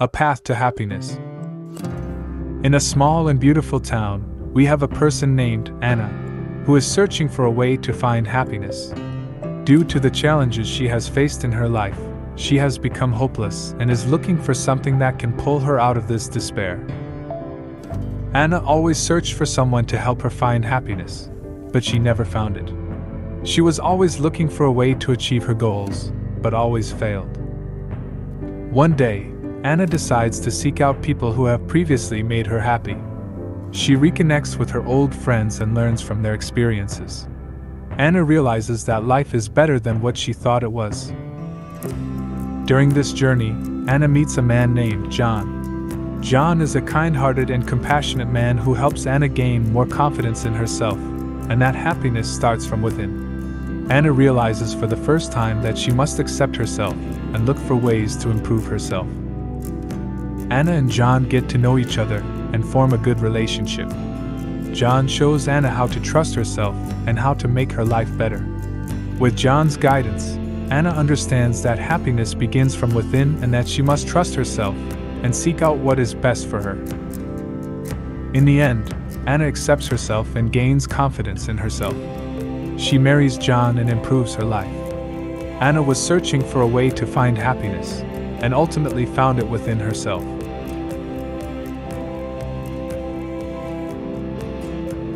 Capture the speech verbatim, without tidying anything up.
A path to happiness. In a small and beautiful town, we have a person named Anna, who is searching for a way to find happiness. Due to the challenges she has faced in her life, she has become hopeless and is looking for something that can pull her out of this despair. Anna always searched for someone to help her find happiness, but she never found it. She was always looking for a way to achieve her goals, but always failed. One day, Anna decides to seek out people who have previously made her happy. She reconnects with her old friends and learns from their experiences. Anna realizes that life is better than what she thought it was. During this journey, Anna meets a man named John. John is a kind-hearted and compassionate man who helps Anna gain more confidence in herself, and that happiness starts from within. Anna realizes for the first time that she must accept herself and look for ways to improve herself. Anna and John get to know each other and form a good relationship. John shows Anna how to trust herself and how to make her life better. With John's guidance, Anna understands that happiness begins from within and that she must trust herself and seek out what is best for her. In the end, Anna accepts herself and gains confidence in herself. She marries John and improves her life. Anna was searching for a way to find happiness, and ultimately found it within herself.